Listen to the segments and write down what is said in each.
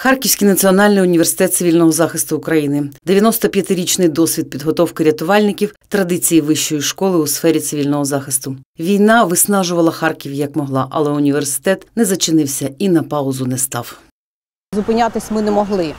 Харківський національний університет цивільного захисту України. 95-річний досвід підготовки рятувальників, традиції вищої школи у сфері цивільного захисту. Війна виснажувала Харків як могла, але університет не зачинився і на паузу не став. Зупинятись ми не могли.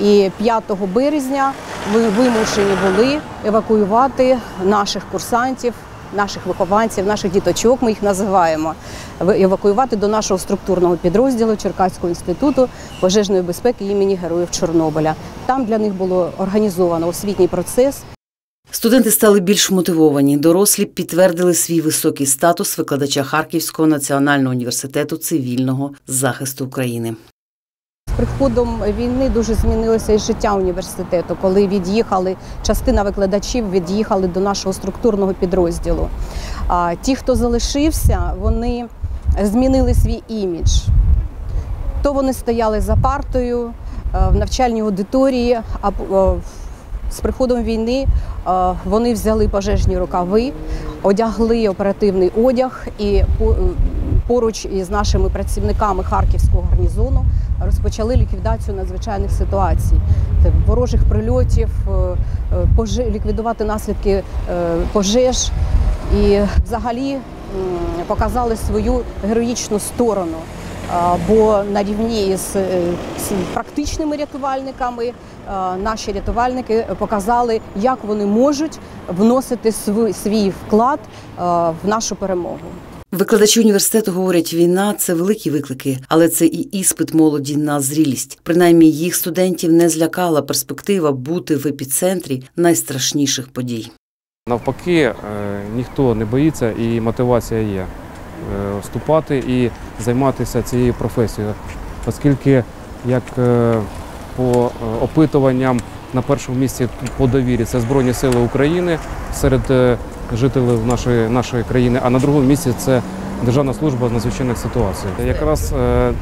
І 5 березня ми вимушені були евакуювати наших курсантів, наших вихованців, наших діточок, ми їх називаємо, евакуювати до нашого структурного підрозділу Черкаського інституту пожежної безпеки імені героїв Чорнобиля. Там для них було організовано освітній процес. Студенти стали більш мотивовані, дорослі підтвердили свій високий статус викладача Харківського національного університету цивільного захисту України. З приходом війни дуже змінилося і життя університету, коли частина викладачів від'їхали до нашого структурного підрозділу. А ті, хто залишився, вони змінили свій імідж. То вони стояли за партою, в навчальній аудиторії, а з приходом війни вони взяли пожежні рукави, одягли оперативний одяг і поруч із нашими працівниками Харківського гарнізону розпочали ліквідацію надзвичайних ситуацій, ворожих прильотів, ліквідувати наслідки пожеж і взагалі показали свою героїчну сторону, бо на рівні із практичними рятувальниками наші рятувальники показали, як вони можуть вносити свій вклад в нашу перемогу. Викладачі університету говорять, війна – це великі виклики, але це і іспит молоді на зрілість. Принаймні їх студентів не злякала перспектива бути в епіцентрі найстрашніших подій. Навпаки, ніхто не боїться і мотивація є вступати і займатися цією професією, оскільки, як по опитуванням, на першому місці по довірі – це Збройні сили України серед жителів нашої країни, а на другому місці – це Державна служба з надзвичайних ситуацій. Якраз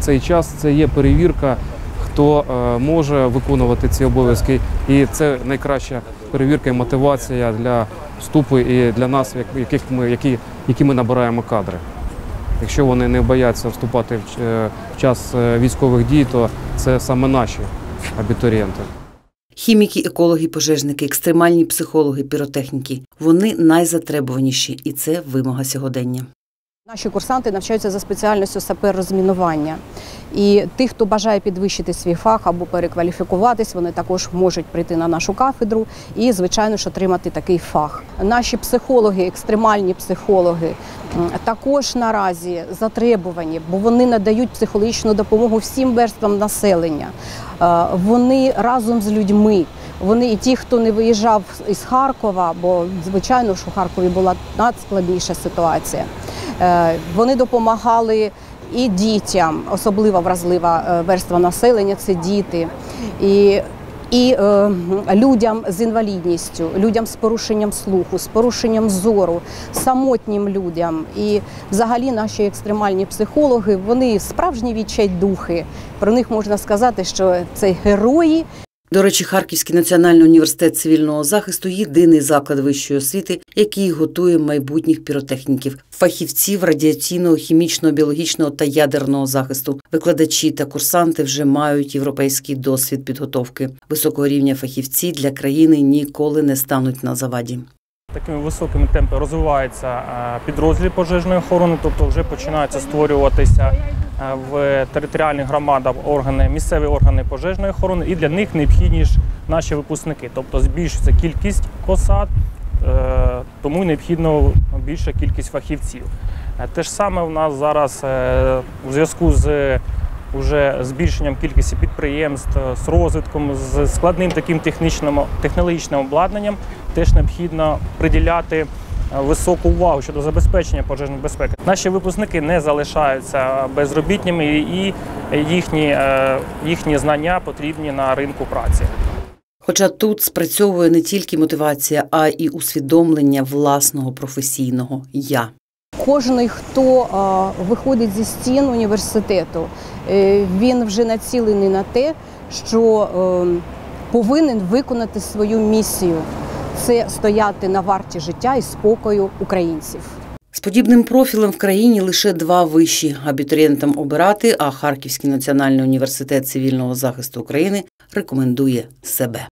цей час – це є перевірка, хто може виконувати ці обов'язки. І це найкраща перевірка і мотивація для вступу і для нас, які ми набираємо кадри. Якщо вони не бояться вступати в час військових дій, то це саме наші абітурієнти. Хіміки, екологи, пожежники, екстремальні психологи, піротехніки – вони найзатребуваніші, і це вимога сьогодення. Наші курсанти навчаються за спеціальністю сапер-розмінування. І тих, хто бажає підвищити свій фах або перекваліфікуватись, вони також можуть прийти на нашу кафедру і, звичайно ж, отримати такий фах. Наші психологи, екстремальні психологи, також наразі затребувані, бо вони надають психологічну допомогу всім верствам населення. Вони разом з людьми. Вони і ті, хто не виїжджав із Харкова, бо, звичайно, що в Харкові була надскладніша ситуація. Вони допомагали і дітям, особливо вразлива верства населення – це діти, і людям з інвалідністю, людям з порушенням слуху, з порушенням зору, самотнім людям. І взагалі наші екстремальні психологи, вони справжні відчайдухи. Про них можна сказати, що це герої. До речі, Харківський національний університет цивільного захисту – єдиний заклад вищої освіти, який готує майбутніх піротехніків, фахівців радіаційного, хімічного, біологічного та ядерного захисту. Викладачі та курсанти вже мають європейський досвід підготовки. Високого рівня фахівці для країни ніколи не стануть на заваді. Такими високими темпами розвивається підрозділ пожежної охорони, тобто вже починаються створюватися в територіальних громадах місцеві органи пожежної охорони, і для них необхідні ж наші випускники. Тобто збільшується кількість посад, тому необхідно більша кількість фахівців. Те ж саме у нас зараз у зв'язку з збільшенням кількості підприємств, з розвитком, з складним таким технологічним обладнанням теж необхідно приділяти високу увагу щодо забезпечення пожежної безпеки. Наші випускники не залишаються безробітними і їхні знання потрібні на ринку праці. Хоча тут спрацьовує не тільки мотивація, а і усвідомлення власного професійного «я». Кожен, хто виходить зі стін університету, він вже націлений на те, що повинен виконати свою місію. Це стояти на варті життя і спокою українців. З подібним профілем в країні лише два виші абітурієнтам обирати, а Харківський національний університет цивільного захисту України рекомендує себе.